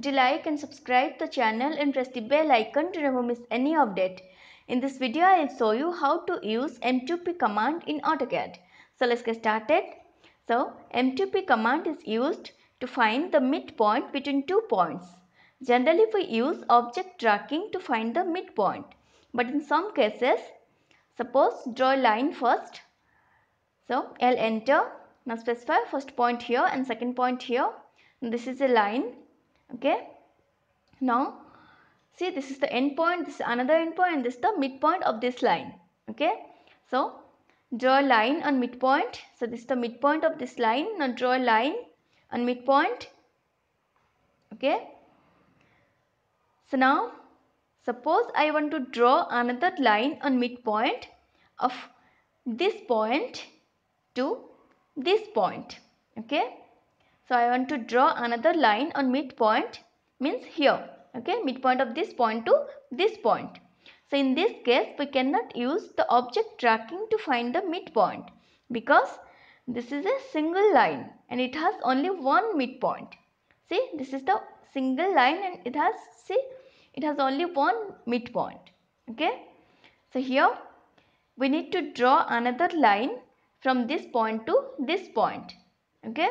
Do like and subscribe the channel and press the bell icon to never miss any update. In this video, I will show you how to use M2P command in AutoCAD. So let's get started. So M2P command is used to find the midpoint between two points. Generally, we use object tracking to find the midpoint. But in some cases, suppose draw a line first. So I'll enter. Now specify first point here and second point here. This is a line. Okay. Now see, this is the end point, this is another end point, and this is the midpoint of this line. Okay. So draw a line on midpoint. So this is the midpoint of this line. Now draw a line on midpoint. Okay. So now suppose I want to draw another line on midpoint of this point to this point. Okay. So I want to draw another line on midpoint, means here. Okay. Midpoint of this point to this point. So in this case, we cannot use the object tracking to find the midpoint, because this is a single line and it has only one midpoint. See, this is the single line and it has, see, it has only one midpoint. Okay. So here we need to draw another line from this point to this point. Okay.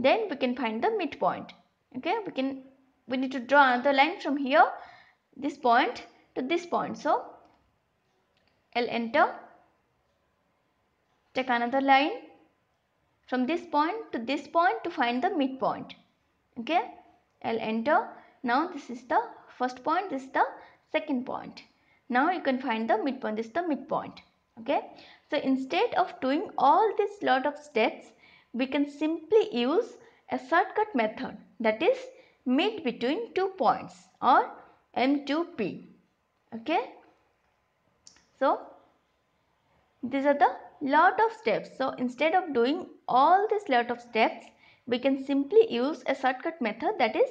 Then we can find the midpoint. Okay. We need to draw another line from here, this point to this point. So I'll enter. Take another line from this point to find the midpoint. Okay. I'll enter. Now this is the first point, this is the second point. Now you can find the midpoint. This is the midpoint. Okay. So instead of doing all this lot of steps, we can simply use a shortcut method, that is mid between two points, or M2P. Okay. So these are the lot of steps. So instead of doing all this lot of steps, we can simply use a shortcut method, that is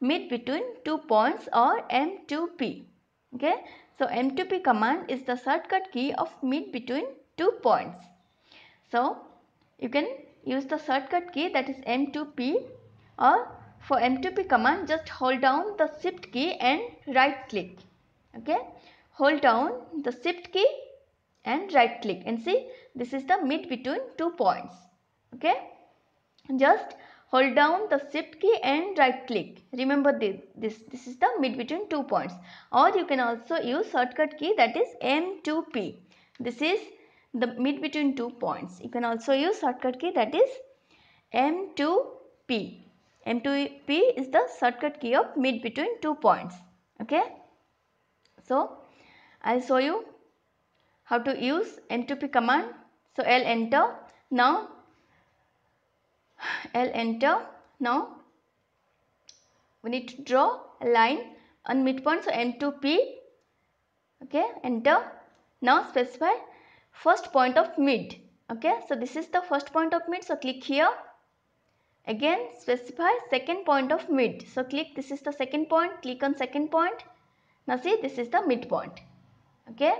mid between two points, or M2P. Okay. So M2P command is the shortcut key of mid between two points. So you can use the shortcut key, that is M2P, or for M2P command, just hold down the shift key and right click. Okay. Hold down the shift key and right click, and see, this is the mid between two points. Okay. Just hold down the shift key and right click. Remember this is the mid between two points. Or you can also use shortcut key, that is M2P. This is the mid between two points. You can also use shortcut key, that is M2P. M2P is the shortcut key of mid between two points. Okay. So I'll show you how to use M2P command. So I'll enter. Now Now we need to draw a line on midpoint. So M2P. Okay. Enter. Now specify first point of mid. Okay. So this is the first point of mid. So click here. Again specify second point of mid. So click. This is the second point. Click on second point. Now see, this is the midpoint. Okay.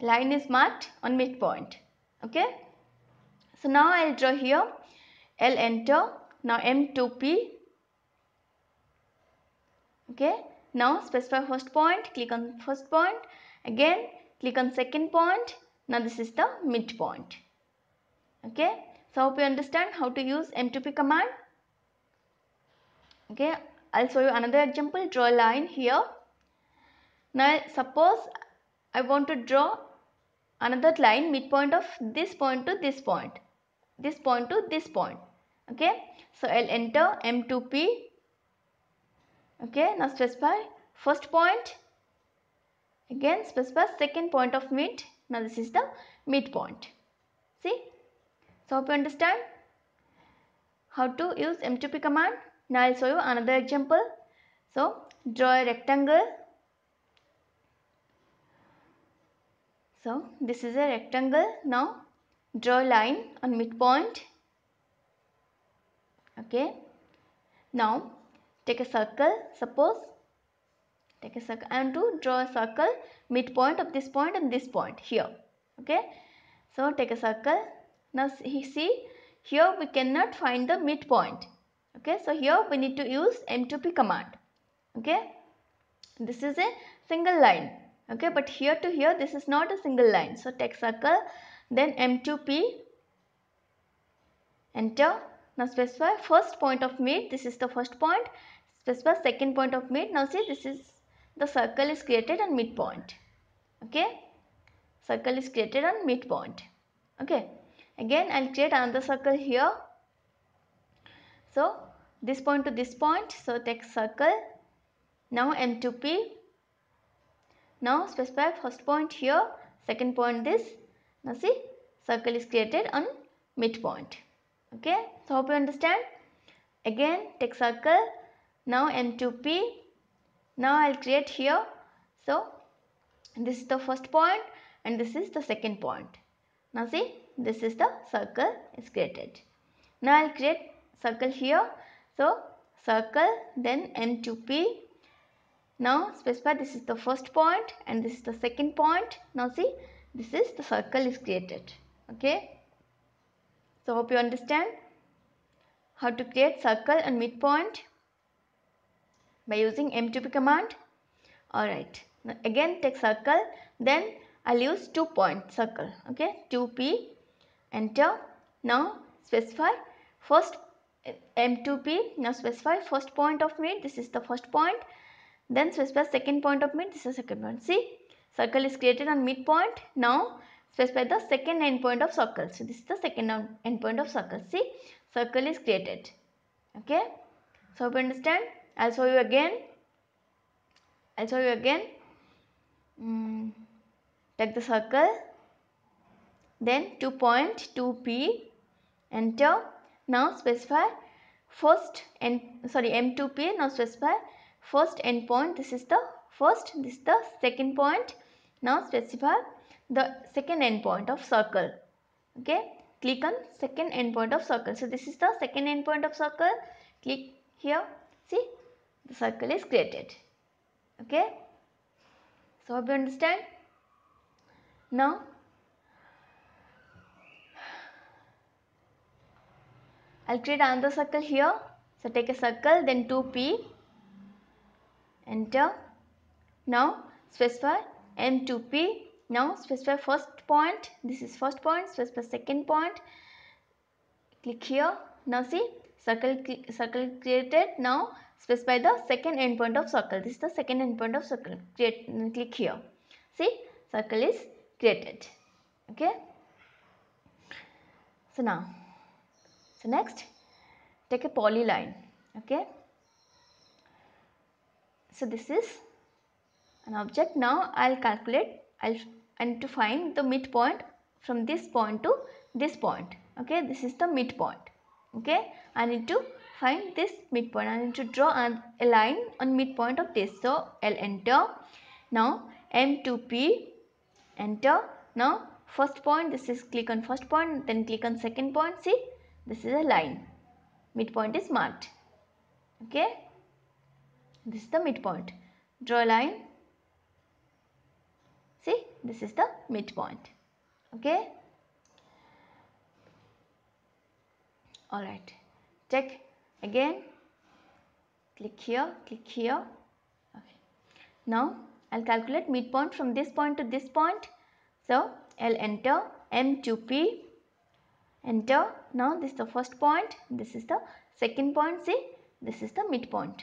Line is marked on midpoint. Okay. So now I'll draw here. I'll enter. Now M2P. Okay. Now specify first point. Click on first point. Again click on second point. Now this is the midpoint. Okay. So hope you understand how to use M2P command. Okay. I'll show you another example. Draw a line here. Now suppose I want to draw another line midpoint of this point to this point. This point to this point. Okay. So I'll enter M2P. Okay. Now specify first point. Again specify second point of mid. Now this is the midpoint. See. So hope you understand how to use M2P command. Now I'll show you another example. So draw a rectangle. So this is a rectangle. Now draw a line on midpoint. Okay. Now take a circle. Suppose take a circle. I want to draw a circle midpoint of this point and this point here. Okay. So take a circle. Now see, here we cannot find the midpoint. Okay, so here we need to use M2P command. Okay, this is a single line. Okay, but here to here this is not a single line. So take circle, then M2P, enter. Now specify first point of meet. This is the first point. Specify second point of meet. Now see, this is the circle is created on midpoint. Okay, circle is created on midpoint. Okay, again I'll create another circle here. So this point to this point. So take circle. Now M2P. Now specify first point here, second point this. Now see, circle is created on midpoint. Okay, so hope you understand. Again take circle. Now M2P. Now I'll create here. So this is the first point and this is the second point. Now see, this is the circle is created. Now I'll create circle here. So circle, then M2P. Now specify this is the first point and this is the second point. Now see, this is the circle is created. Okay, so hope you understand how to create circle and midpoint by using M2P command. Alright, now again take circle, then I'll use 2 point circle. Okay, 2P, enter. Now specify first M2P. Now specify first point of meet. This is the first point. Then specify second point of meet. This is the second point. See, circle is created on midpoint. Now specify the second endpoint of circle. So this is the second endpoint of circle. See, circle is created. Okay, so hope you understand. I'll show you again. Take the circle, then 2 point, 2P, enter. Now specify first M2P. Now specify first endpoint. This is the first. This is the second point. Now specify the second endpoint of circle. Okay, click on second endpoint of circle. So this is the second endpoint of circle. Click here. See, the circle is created. Okay, so hope you understand. Now I'll create another circle here. So take a circle, then 2P, enter. Now specify M2P. Now specify first point. This is first point. Specify second point. Click here. Now see, circle created. Now specify the second endpoint of circle. This is the second endpoint of circle. Click here. See, circle is created. Okay, so now, so next take a polyline. Okay, so this is an object. Now I'll calculate. I need to find the midpoint from this point to this point. Okay, this is the midpoint. Okay, I need to find this midpoint. I need to draw a line on midpoint of this. So I'll enter. Now M2P, enter. Now first point, this is click on first point, then click on second point. See, this is a line. Midpoint is marked. Okay, this is the midpoint. Draw a line. See, this is the midpoint. Okay, alright, check again. Click here, click here. Okay, now I'll calculate midpoint from this point to this point. So I'll enter M2P, enter. Now this is the first point, this is the second point. See, this is the midpoint.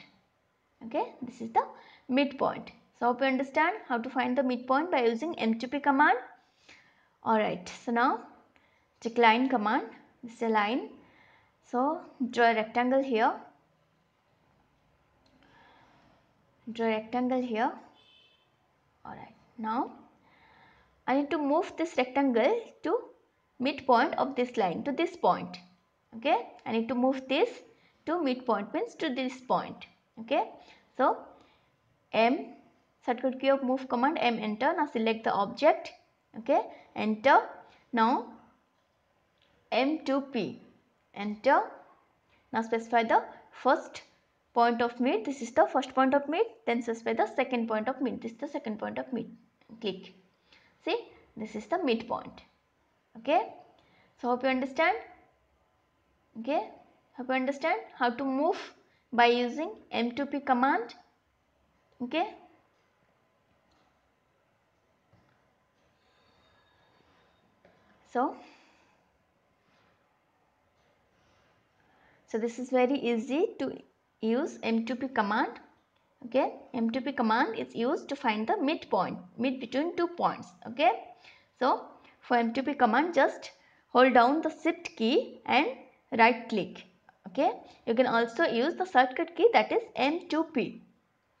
Okay, this is the midpoint. So hope you understand how to find the midpoint by using M2P command. Alright, so now check line command. This is a line. So draw a rectangle here. Draw a rectangle here. Alright, now I need to move this rectangle to midpoint of this line, to this point. Okay, I need to move this to midpoint, means to this point. Okay, so M shortcut key of move command, M, enter. Now select the object. Okay, enter. Now M2P, enter. Now specify the first point of meet. This is the first point of meet. Then specify the second point of meet. This is the second point of meet. Click. See, this is the midpoint. Okay, so hope you understand. Okay, Have you understand how to move by using M2P command? Okay. So this is very easy to use M2P command. Okay, M2P command is used to find the midpoint, mid between two points. Okay, so for M2P command, just hold down the shift key and right click. Okay, you can also use the shortcut key, that is M2P.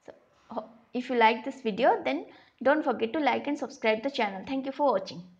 So if you like this video, then don't forget to like and subscribe the channel. Thank you for watching.